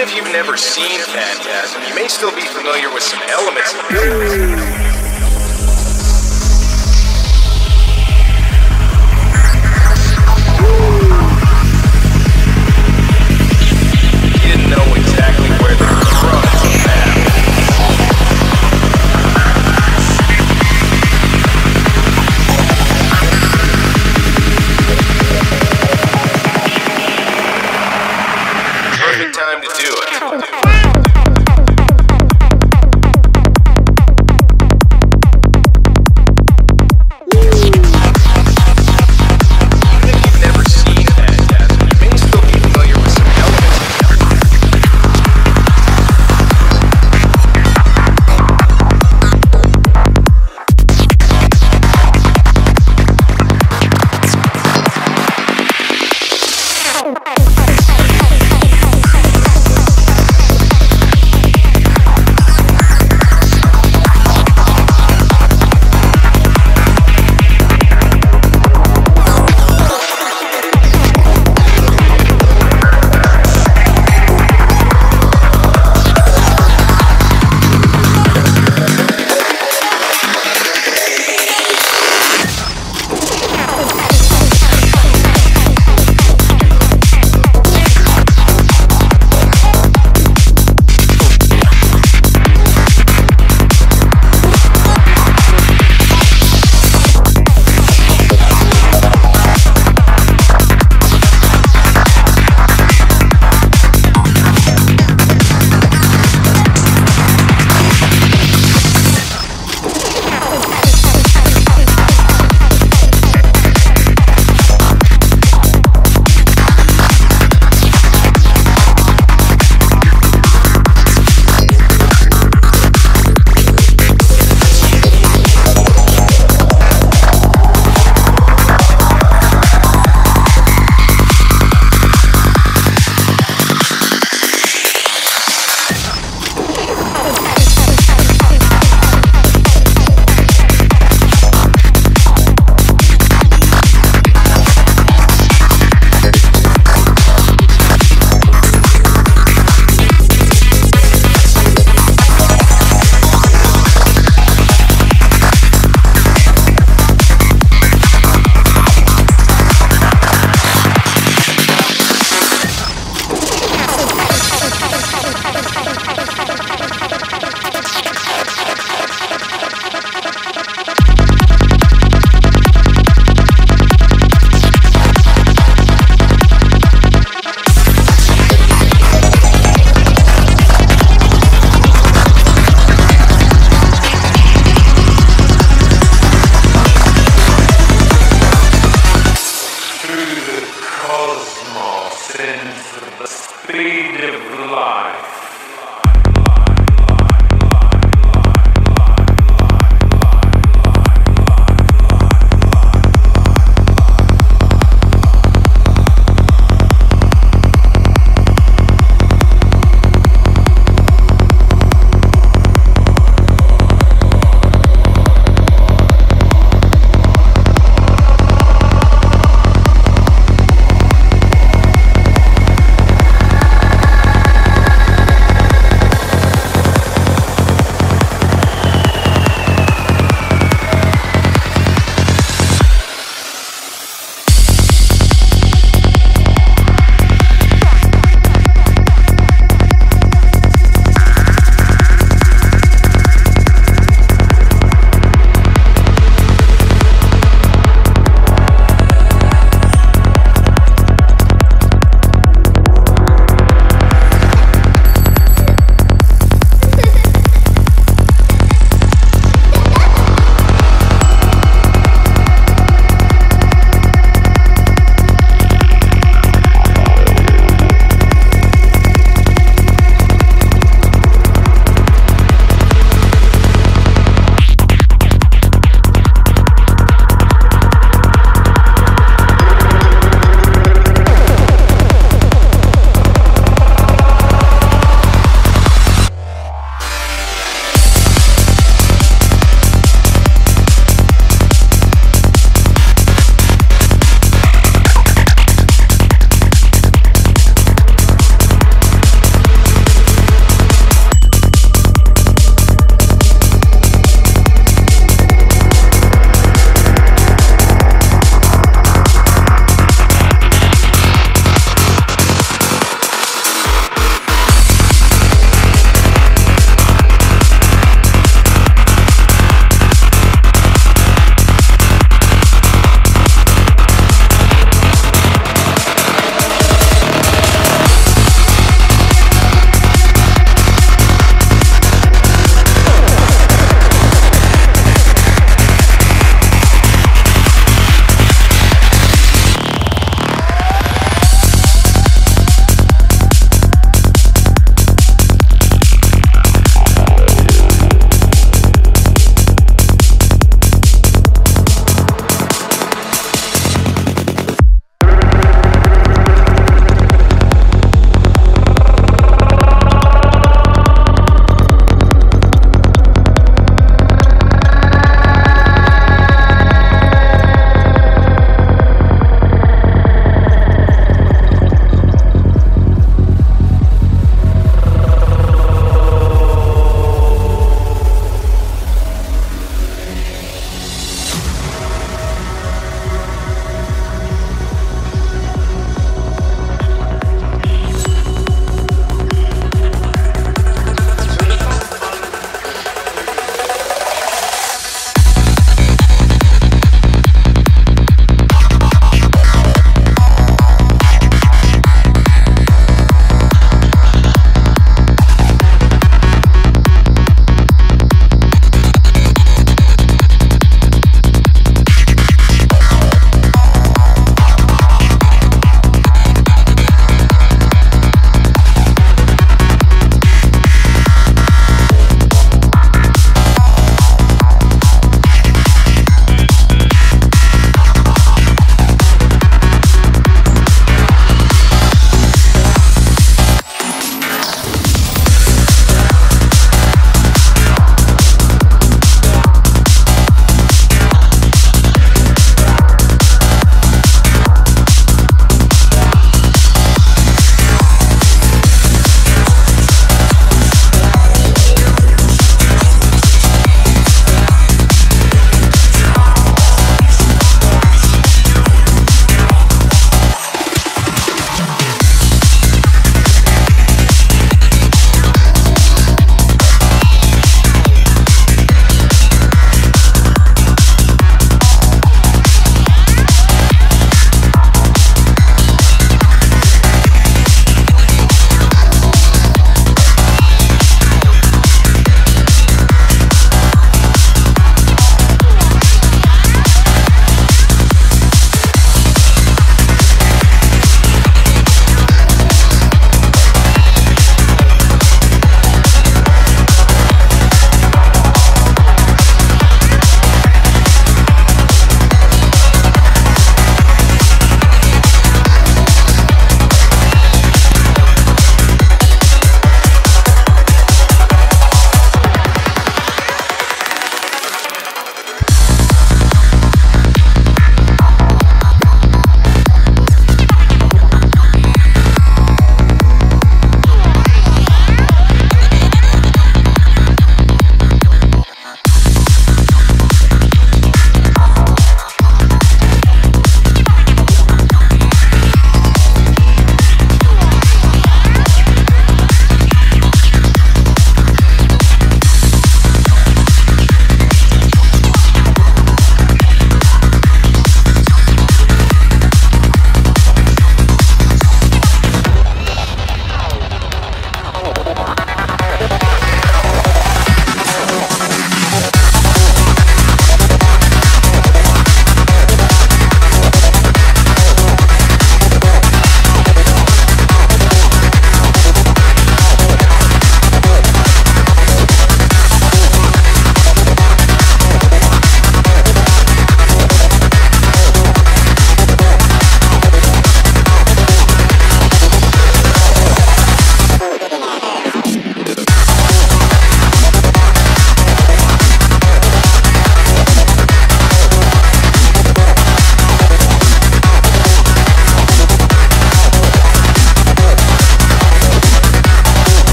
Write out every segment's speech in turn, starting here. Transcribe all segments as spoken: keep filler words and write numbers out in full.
Even if you've never seen Phantasm, you may still be familiar with some elements of the time to do it.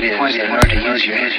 point is, point is in order to use your head.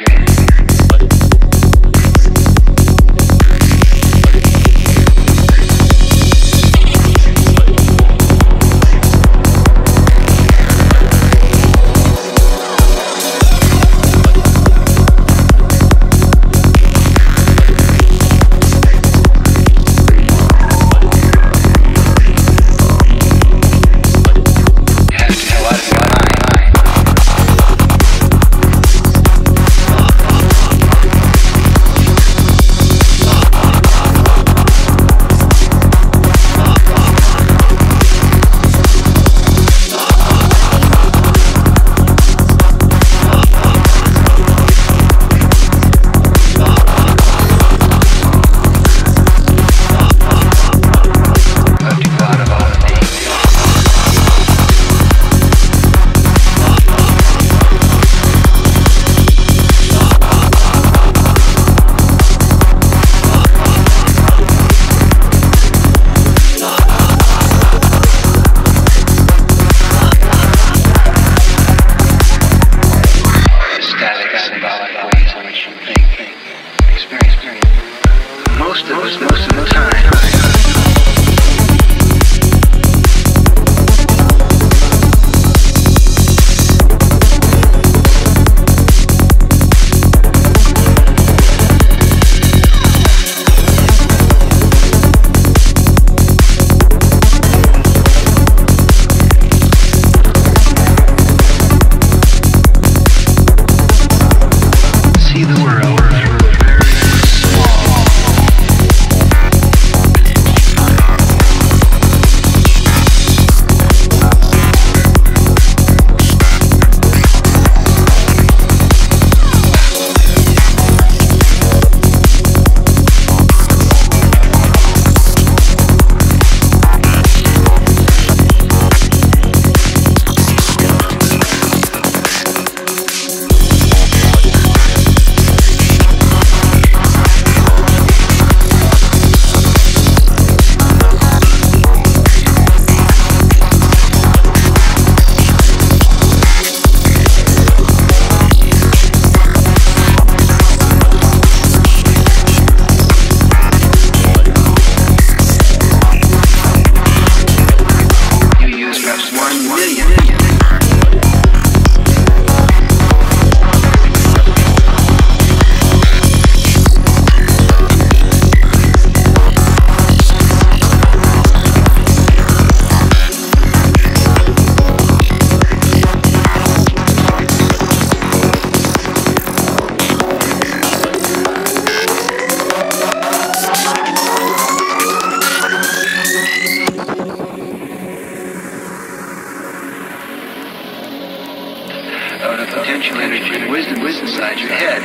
Potential energy and wisdom is inside your head.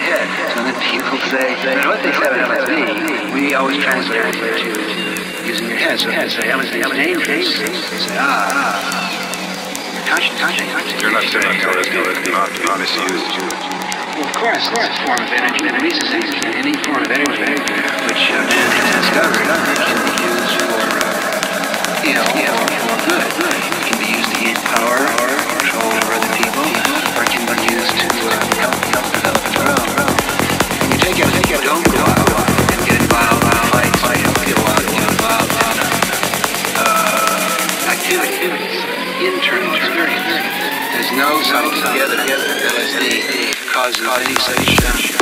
So that people say, you know what they said about me, we always translate it to using your head. So if they say, I was dangerous, say, ah, conscious, conscious, conscious. You're not saying, no, that's good, not misused. Well, of course, it's a form of energy, and this is any form of energy which man has discovered can be used for ill or good. It can be used to gain power or control over other people. Can be used to uh, help, help develop the world. When you take everything you don't go out and get involved in fights, I help you out and get involved in uh, activities, internal experience. There's no side together that is the cause of any such.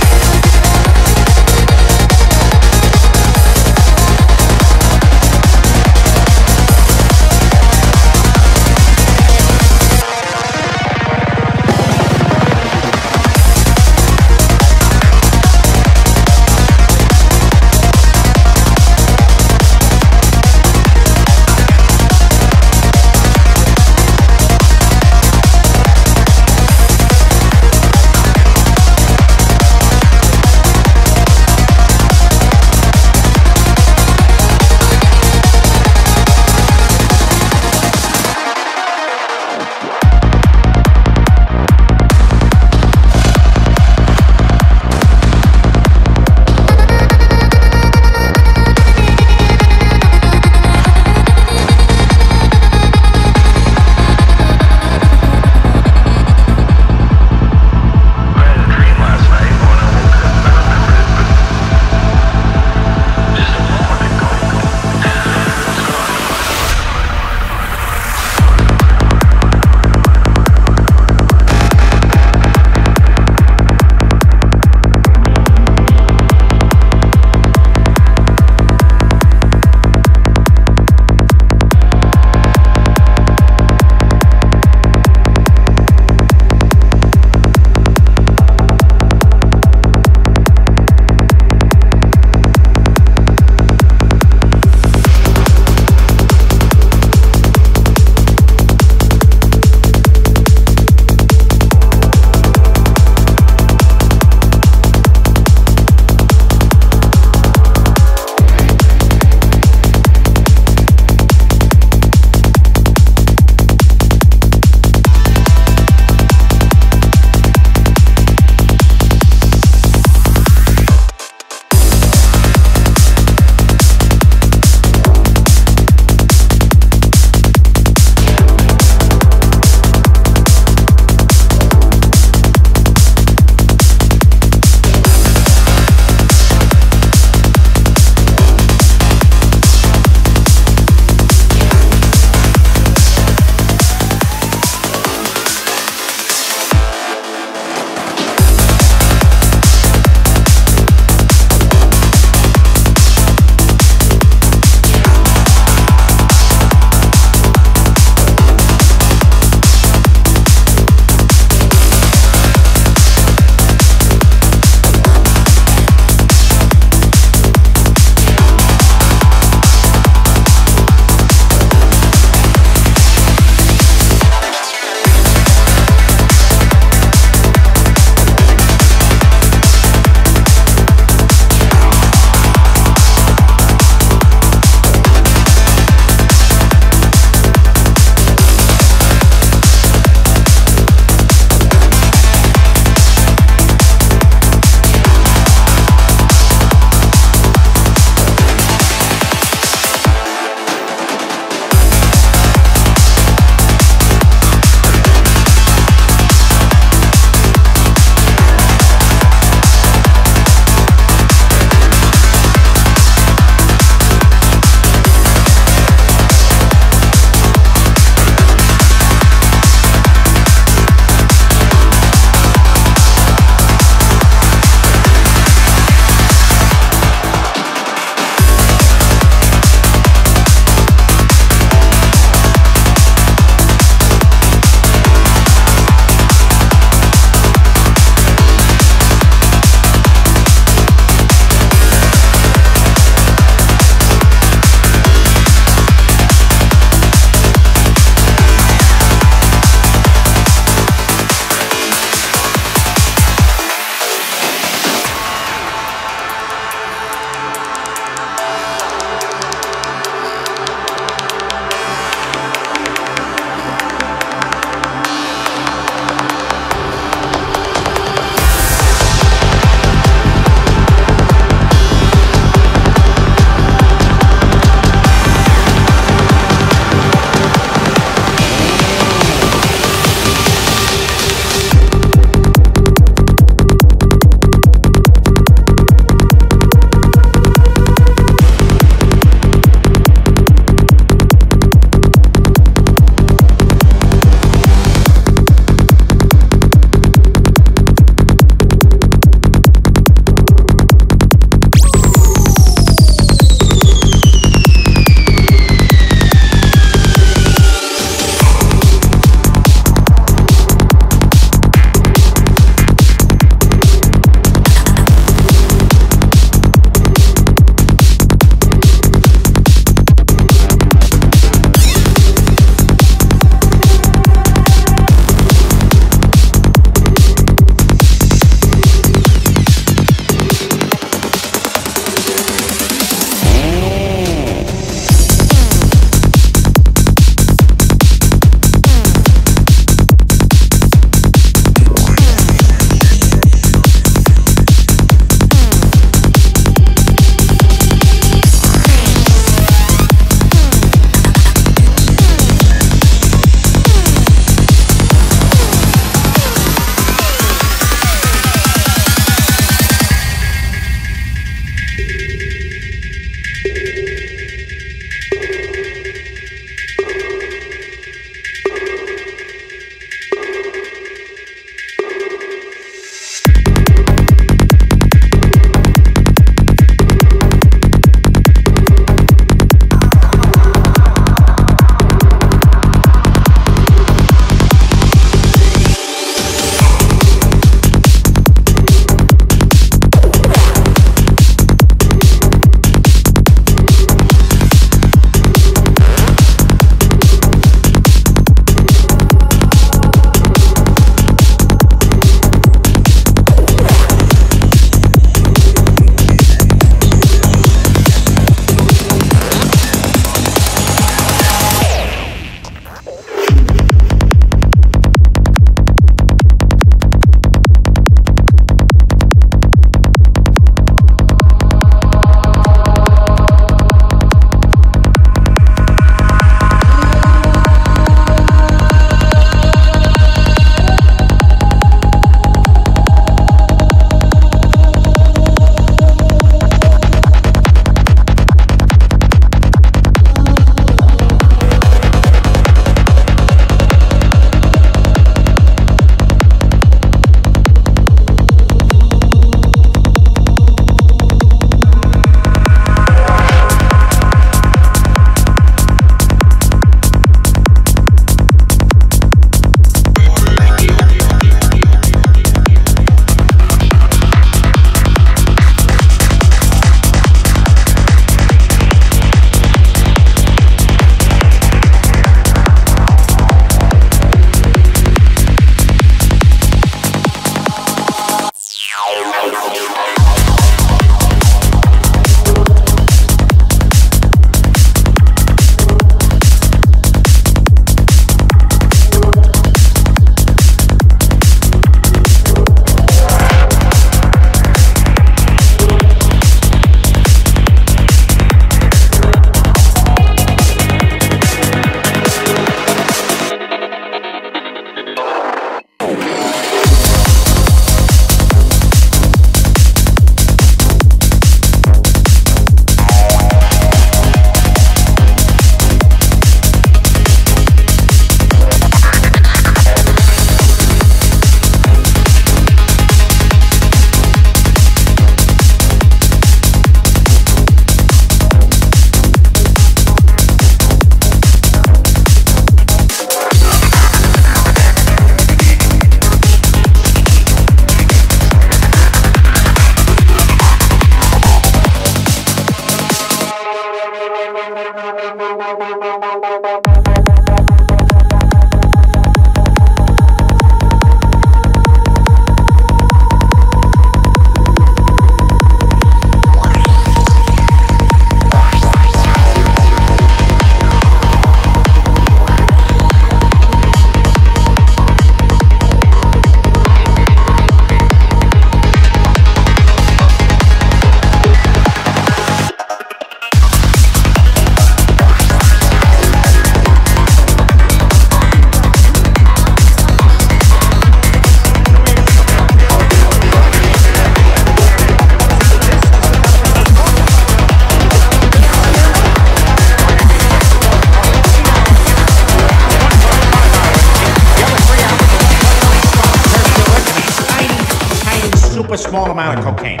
Super small amount of cocaine.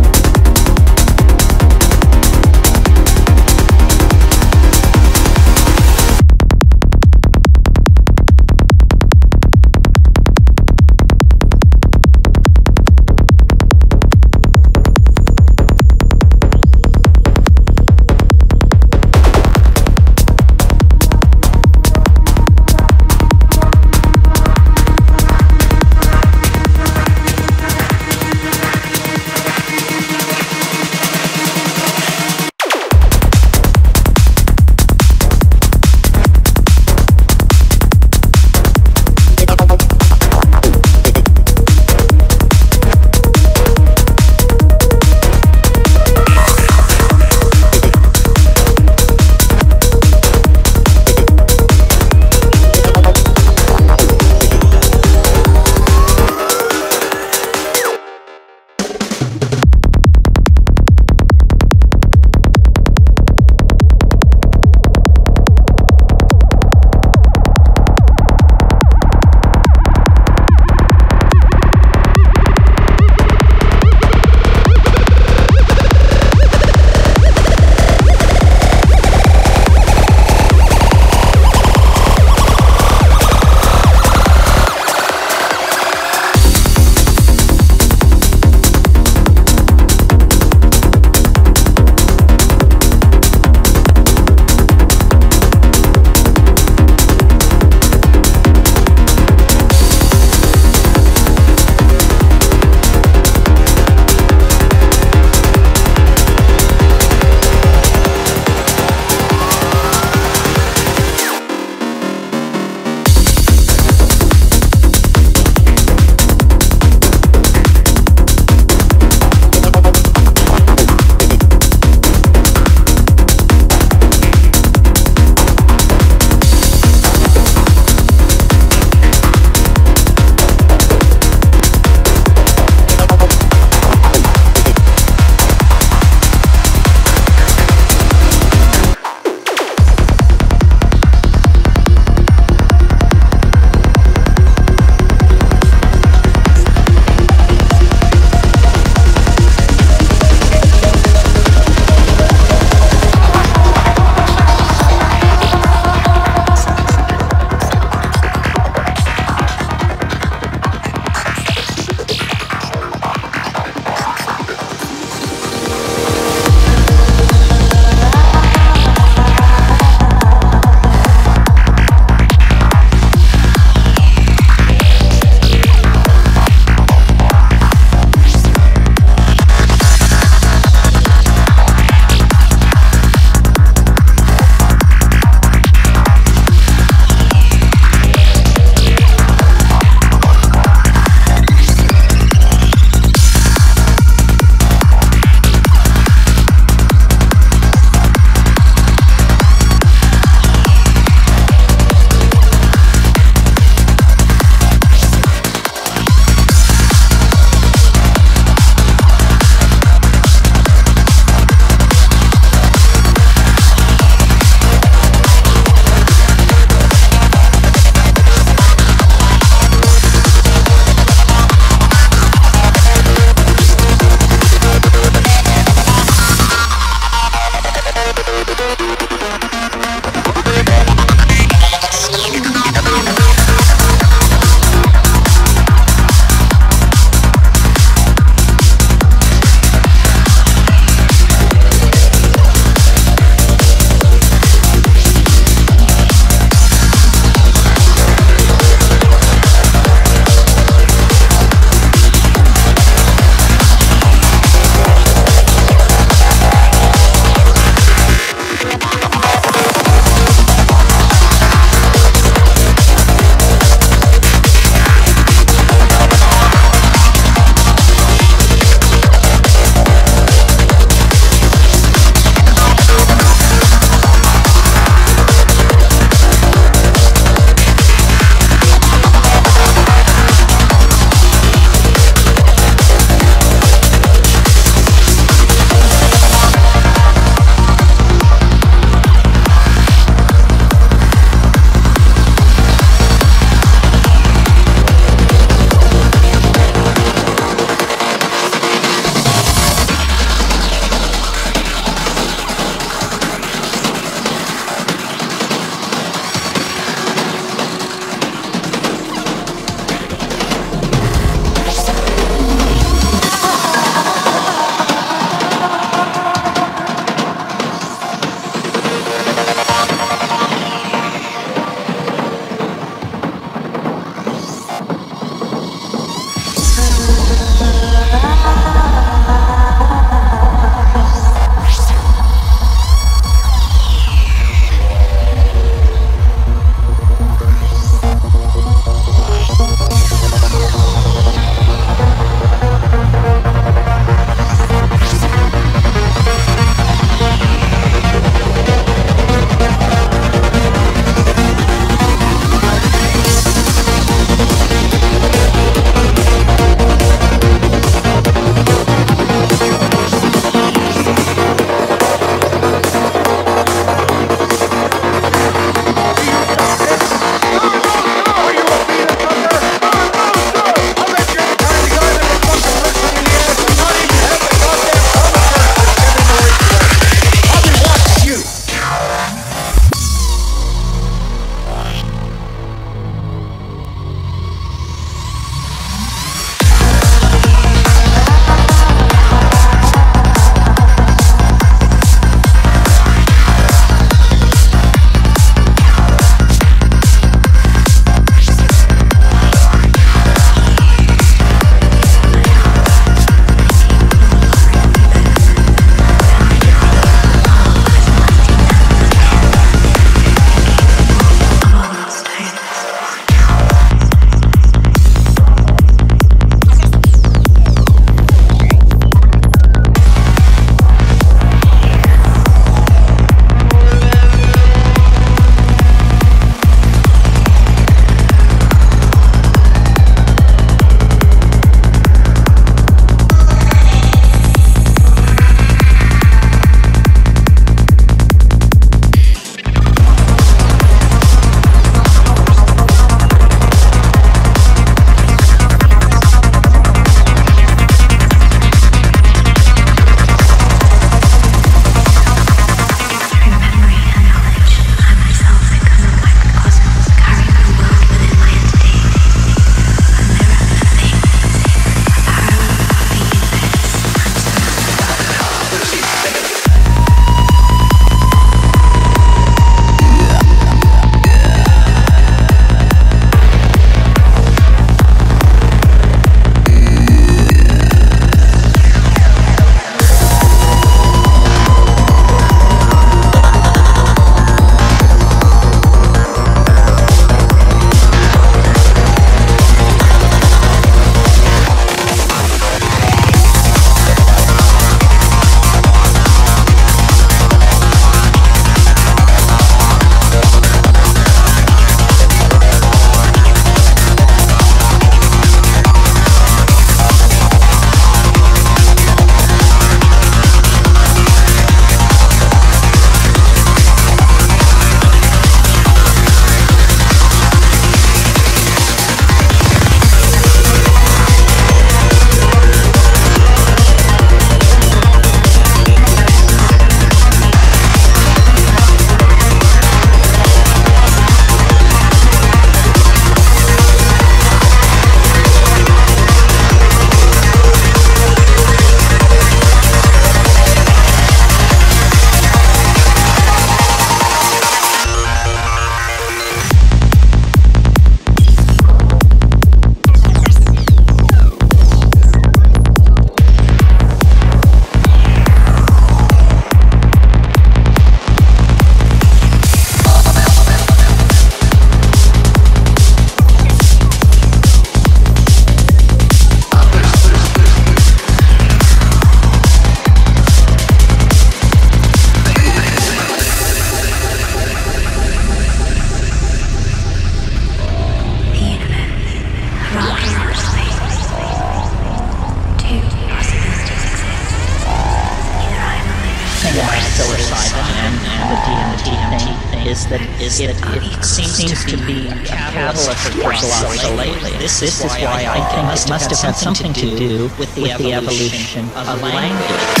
is that is that it seems to be a catalyst for glossolalia lately. This is why I think it must have had something to do with the evolution of language.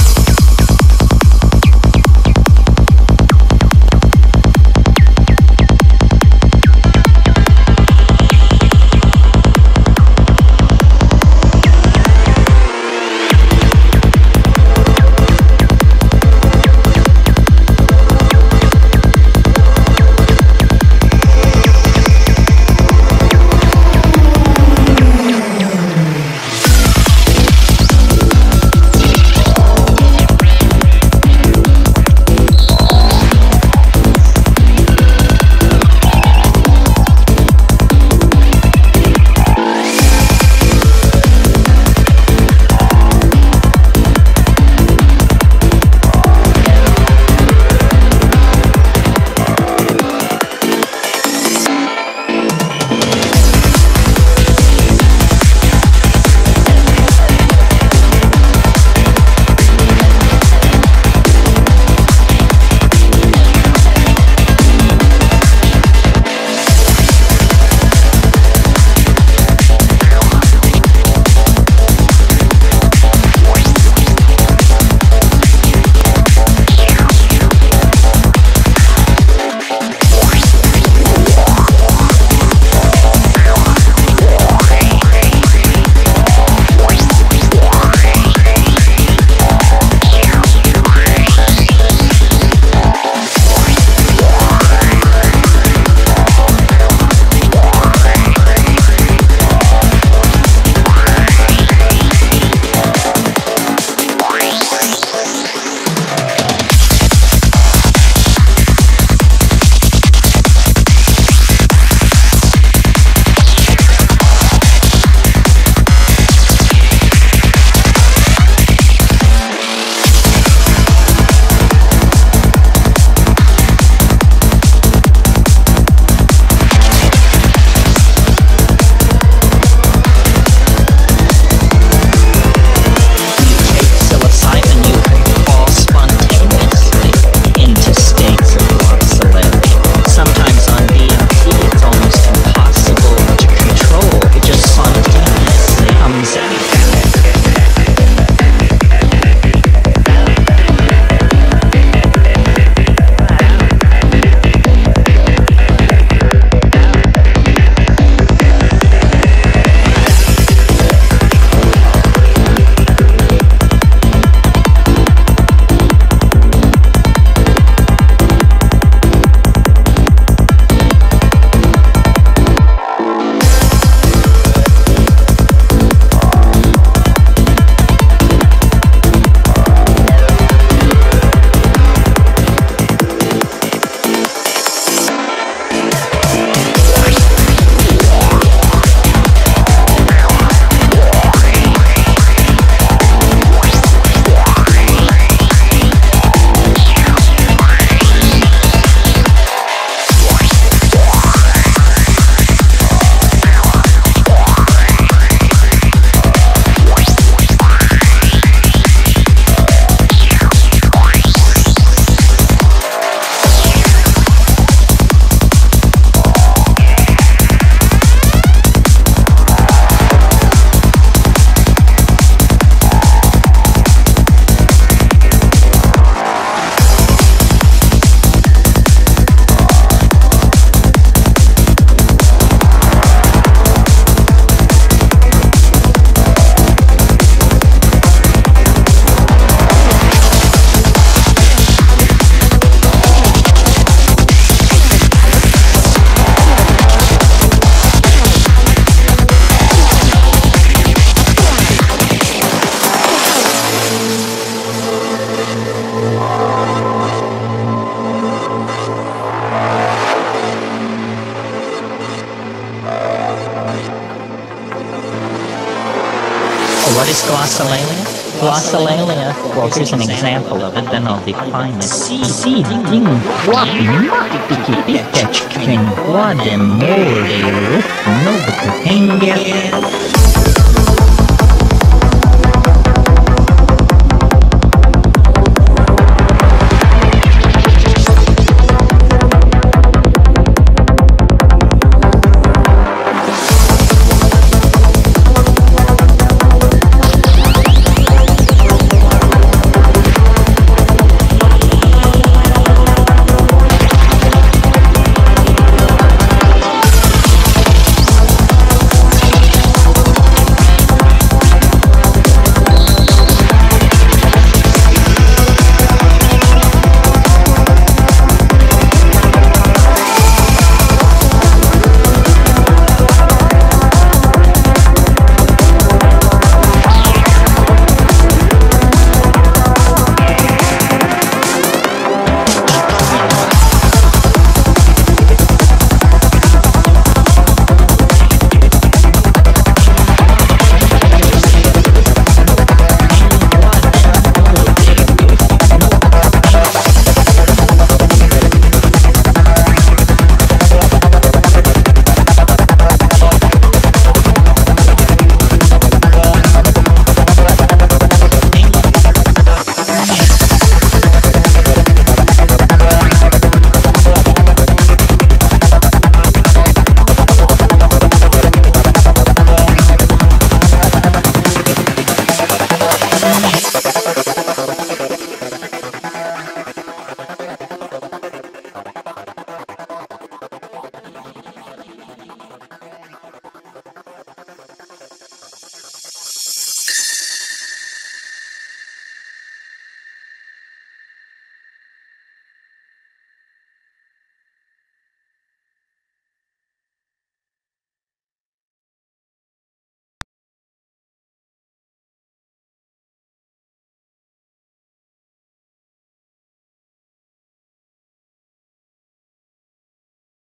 What is glossolalia? Glossolalia, well, here's an example of it, then I'll define it. See, see, ding, what, piki, pitch, king, what, and more, no, but the